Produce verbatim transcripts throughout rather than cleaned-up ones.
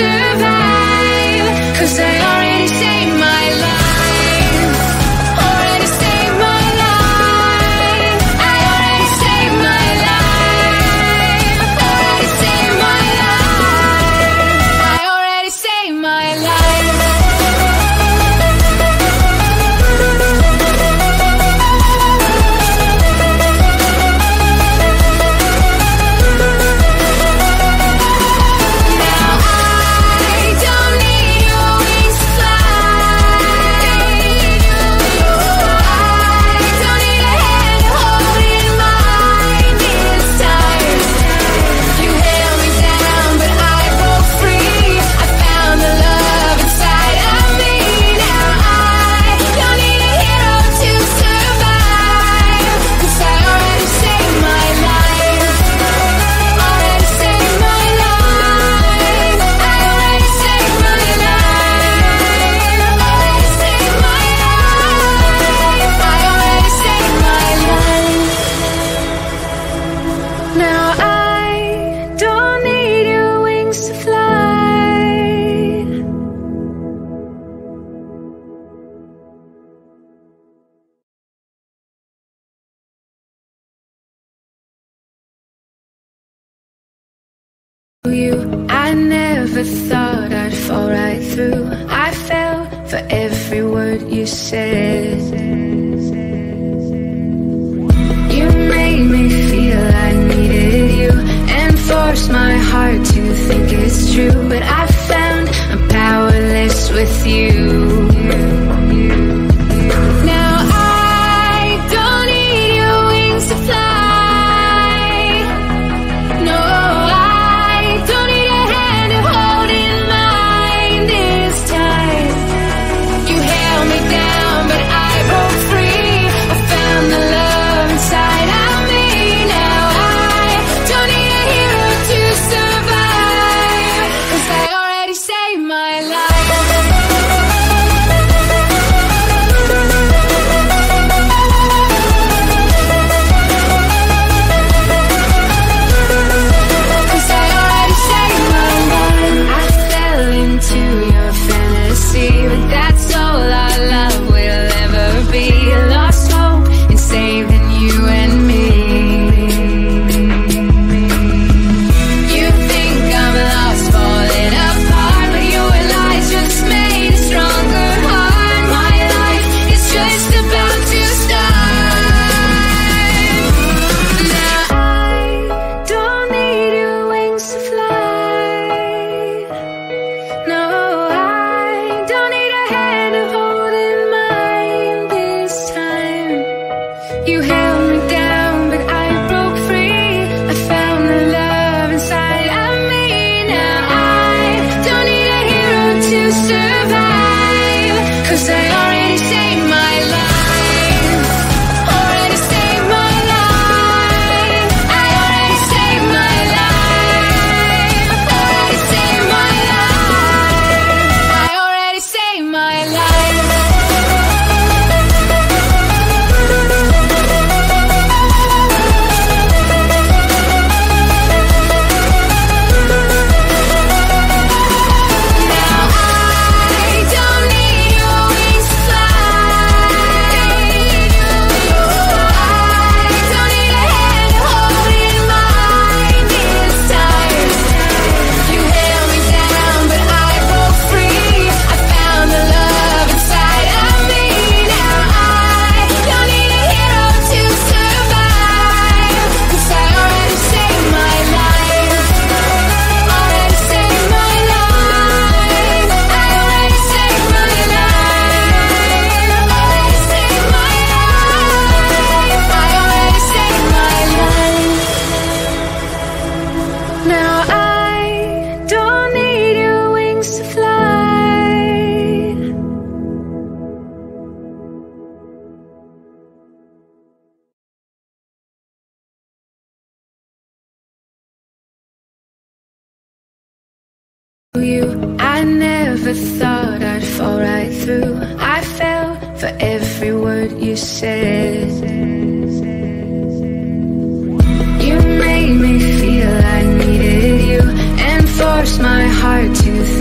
survive, 'cause I already saved my life, already saved my life, I already saved my life, already saved my life, I already saved my life. You, I never thought I'd fall right through. I fell for every word you said. You made me feel I needed you and forced my heart to think it's true. But I found I'm powerless with you. You, I never thought I'd fall right through. I fell for every word you said. You made me feel I needed you and forced my heart to think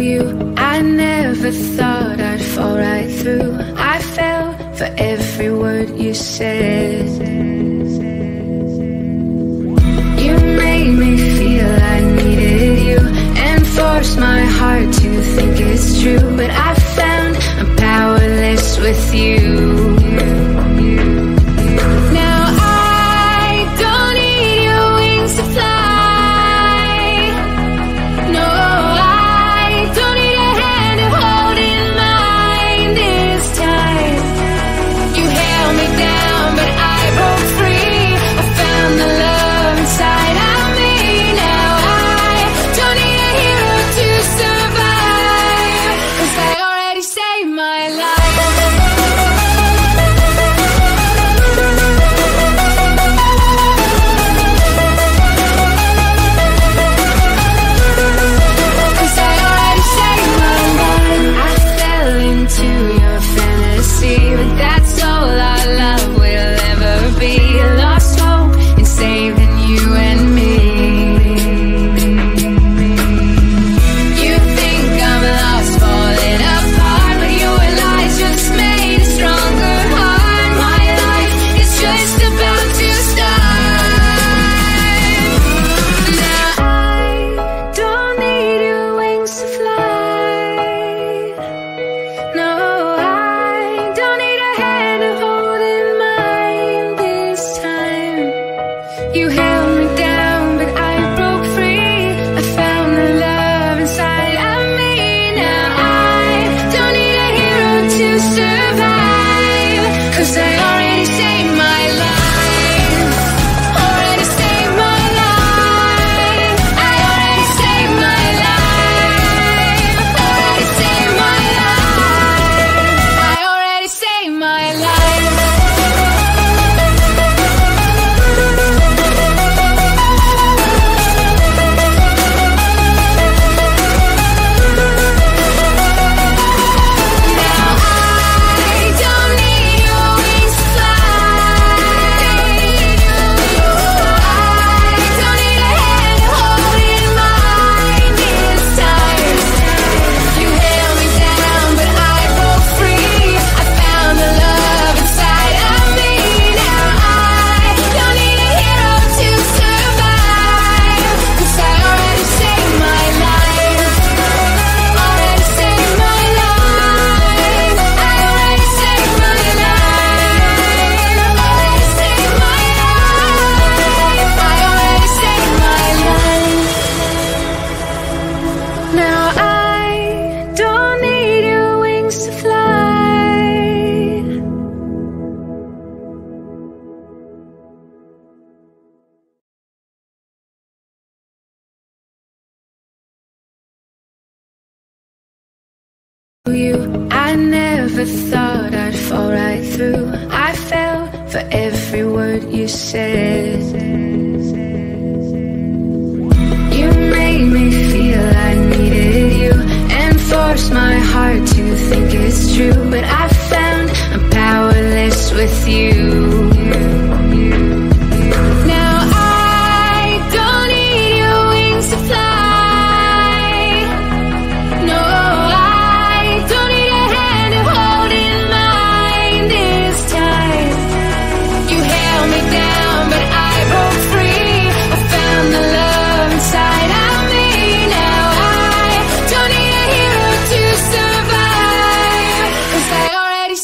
you. I never thought I'd fall right through. I fell for every word you said. You made me feel I needed you and forced my heart to think it's true. But I found I'm powerless with you. Now I don't need your wings to fly. You, I never thought I'd fall right through. I fell for every word you said. You made me feel I needed you and forced my heart to think it's true. But I found I'm powerless with you. Now I don't need your wings to fly.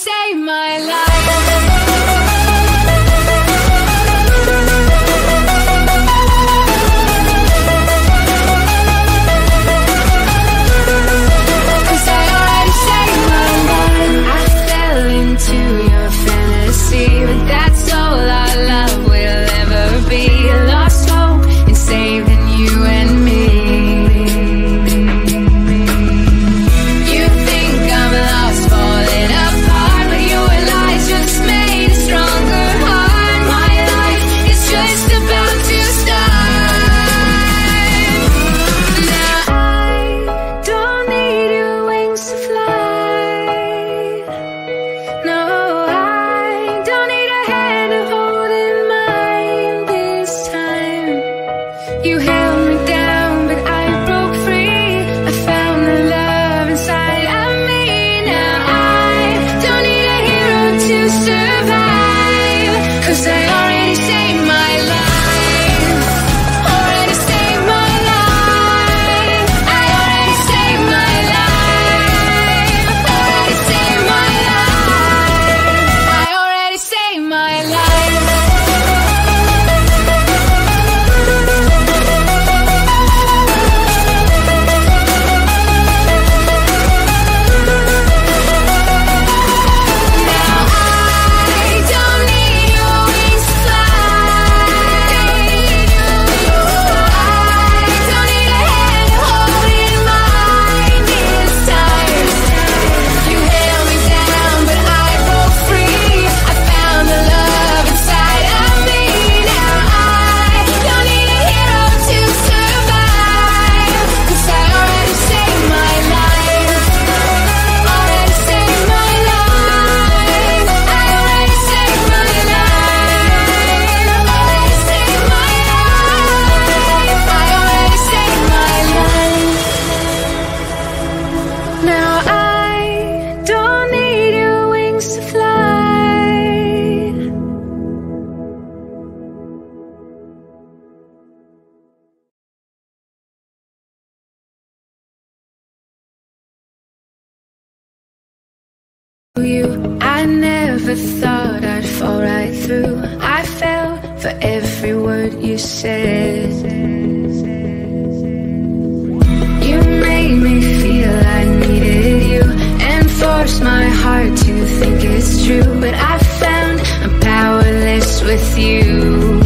Save my life. you. I never thought I'd fall right through. I fell for every word you said. You made me feel I needed you and forced my heart to think it's true. But I found I'm powerless with you.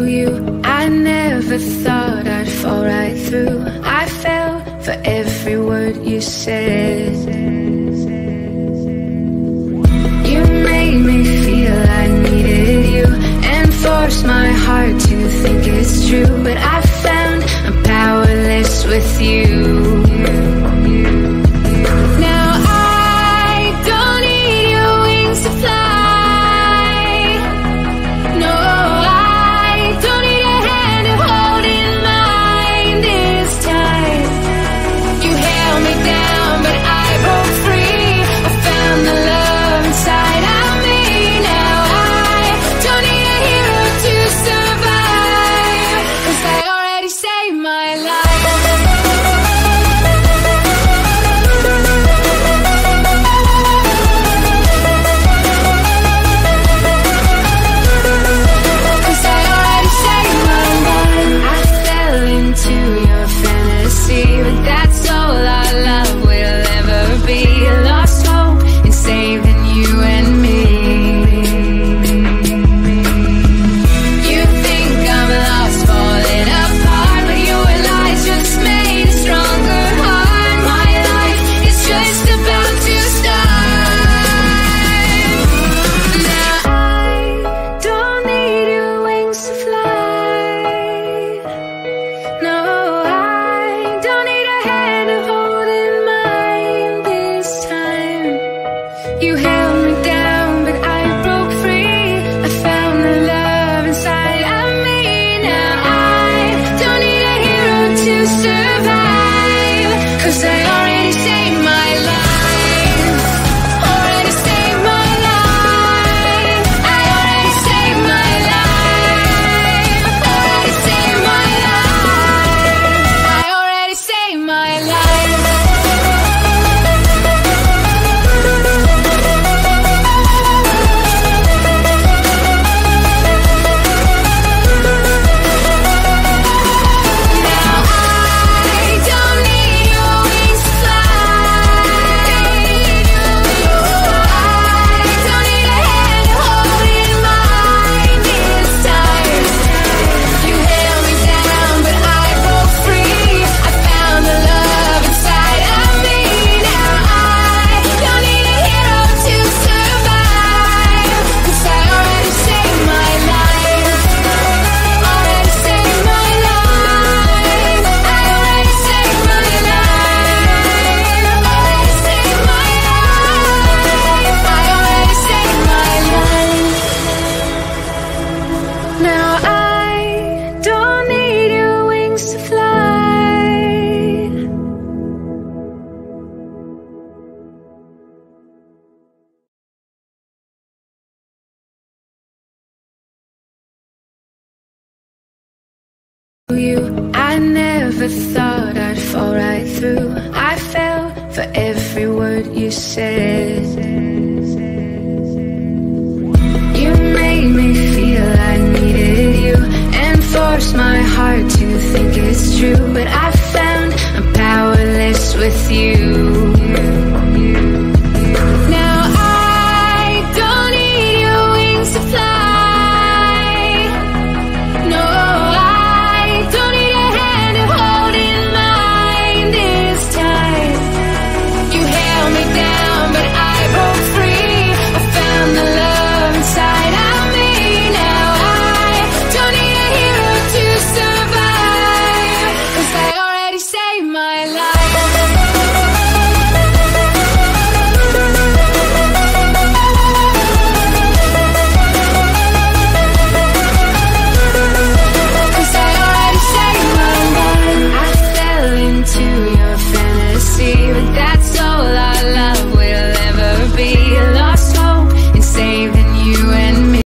You, I never thought I'd fall right through. I fell for every word you said. You made me feel I needed you and forced my heart to think it's true. But I found I'm powerless with you. My life. never thought I'd fall right through. I fell for every word you said. You made me feel I needed you and forced my